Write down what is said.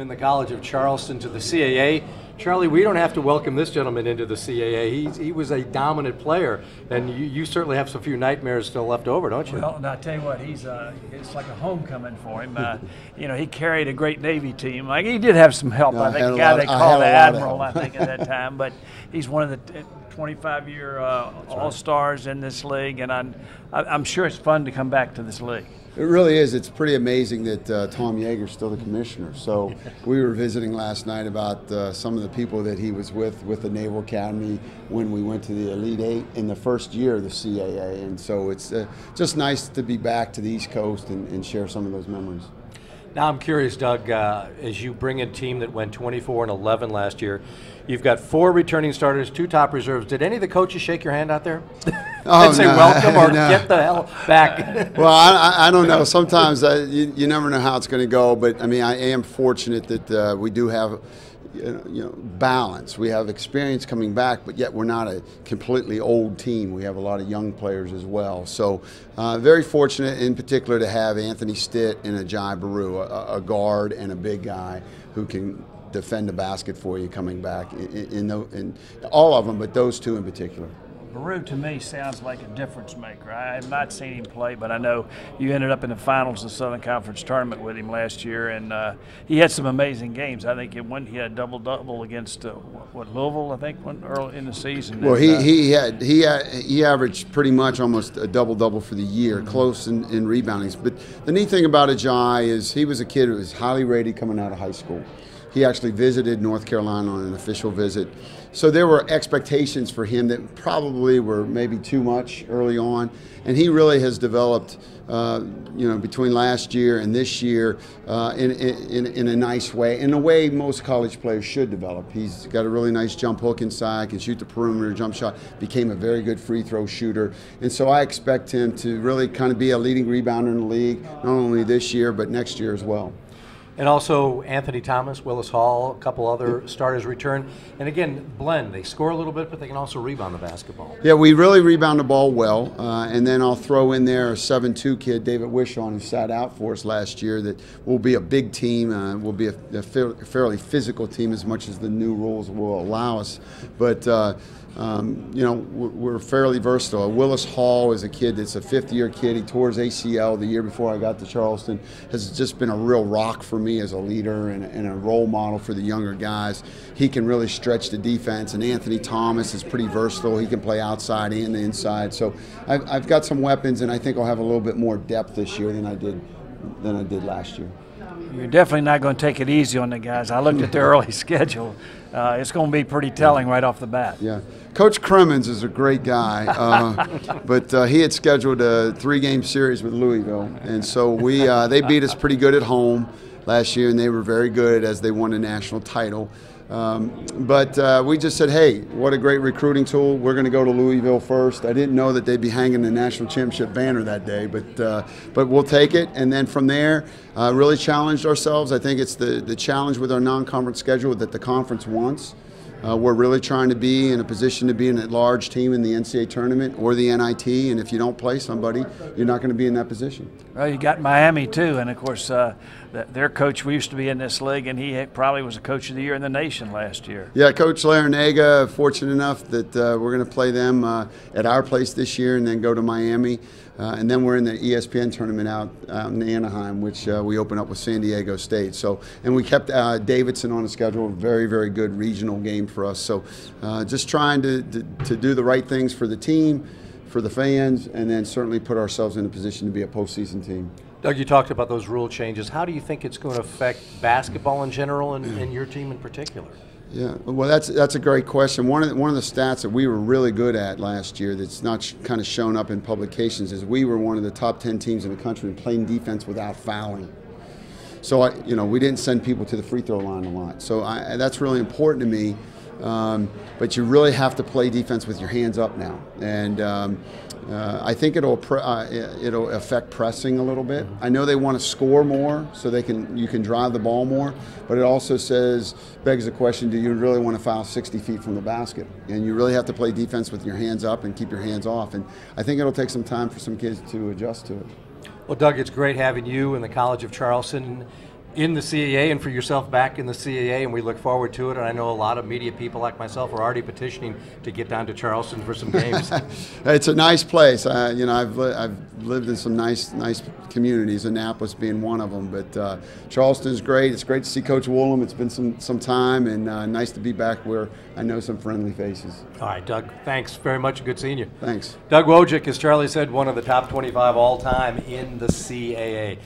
In the College of Charleston to the CAA. Charlie, we don't have to welcome this gentleman into the CAA. He was a dominant player, and you certainly have some few nightmares still left over, don't you? Well, and I tell you what, it's like a homecoming for him. You know, he carried a great Navy team. Like, he did have some help. No, I think the guy they called the Admiral, I think, at that time. But he's one of the 25-year All-Stars in this league, and I'm sure it's fun to come back to this league. It really is. It's pretty amazing that Tom Yeager's still the commissioner. So we were visiting last night about some of the people that he was with the Naval Academy when we went to the Elite Eight in the first year of the CAA. And so it's just nice to be back to the East Coast and share some of those memories. Now I'm curious, Doug, as you bring a team that went 24-11 last year, you've got 4 returning starters, 2 top reserves. Did any of the coaches shake your hand out there? Oh, and say no, welcome or no. Get the hell back? Well, I don't know. Sometimes you never know how it's going to go, but I mean, I am fortunate that we do have, you know, balance. We have experience coming back, but yet we're not a completely old team. We have a lot of young players as well. So very fortunate in particular to have Anthony Stitt and Adjehi Baru, a guard and a big guy who can defend the basket for you coming back, in all of them, but those two in particular. Baru, to me, sounds like a difference maker. I have not seen him play, but I know you ended up in the finals of the Southern Conference tournament with him last year, and he had some amazing games. I think he had a double-double against Louisville, I think, early in the season. Well, he averaged pretty much almost a double-double for the year, close in reboundings. But the neat thing about Adjehi is he was a kid who was highly rated coming out of high school. He actually visited North Carolina on an official visit. So there were expectations for him that probably were maybe too much early on. And he really has developed, you know, between last year and this year in a nice way, in a way most college players should develop. He's got a really nice jump hook inside, can shoot the perimeter jump shot, became a very good free throw shooter. And so I expect him to really kind of be a leading rebounder in the league, not only this year, but next year as well. And also Anthony Thomas, Willis Hall, a couple other starters return. And again, blend. They score a little bit, but they can also rebound the basketball. Yeah, we really rebound the ball well. And then I'll throw in there a 7'2" kid, David Wishon, who sat out for us last year, that will be a big team, will be a fairly physical team as much as the new rules will allow us. But, you know, we're fairly versatile. Willis Hall is a kid that's a fifth-year kid. He tore his ACL the year before I got to Charleston. Has just been a real rock for me as a leader and a role model for the younger guys. He can really stretch the defense. And Anthony Thomas is pretty versatile. He can play outside and inside. So I've got some weapons, and I think I'll have a little bit more depth this year than I did last year. You're definitely not going to take it easy on the guys. I looked at their early schedule. It's going to be pretty telling right off the bat. Yeah. Coach Cremins is a great guy, but he had scheduled a 3-game series with Louisville, and so we they beat us pretty good at home last year, and they were very good as they won a national title. But we just said, hey, what a great recruiting tool. We're going to go to Louisville first. I didn't know that they'd be hanging the national championship banner that day, but we'll take it. And then from there, really challenged ourselves. I think it's the challenge with our non-conference schedule that the conference wants. We're really trying to be in a position to be an at-large team in the NCAA tournament or the NIT, and if you don't play somebody, you're not going to be in that position. Well, you got Miami, too, and, of course, their coach, we used to be in this league, and he probably was a coach of the year in the nation last year. Yeah, Coach Laranaga, fortunate enough that we're going to play them at our place this year and then go to Miami. And then we're in the ESPN tournament out in Anaheim, which we open up with San Diego State. So, and we kept Davidson on the schedule, very, very good regional game for us. So just trying to do the right things for the team, for the fans, and then certainly put ourselves in a position to be a postseason team. Doug, you talked about those rule changes. How do you think it's going to affect basketball in general and your team in particular? Yeah, well, that's a great question. One of the stats that we were really good at last year that's not kind of shown up in publications is we were one of the top 10 teams in the country in playing defense without fouling. So, you know, we didn't send people to the free throw line a lot. So that's really important to me But you really have to play defense with your hands up now. And I think it'll affect pressing a little bit. I know they want to score more, so they can you can drive the ball more. But it also begs the question: do you really want to foul 60 feet from the basket? And you really have to play defense with your hands up and keep your hands off. And I think it'll take some time for some kids to adjust to it. Well, Doug, it's great having you in the College of Charleston, in the CAA, and for yourself back in the CAA, and we look forward to it. And I know a lot of media people like myself are already petitioning to get down to Charleston for some games. It's a nice place. You know, I've lived in some nice communities, Annapolis being one of them. But Charleston's great. It's great to see Coach Woolham. It's been some time, and nice to be back where I know some friendly faces. All right, Doug, thanks very much. Good seeing you. Thanks. Doug Wojcik, as Charlie said, one of the top 25 all-time in the CAA.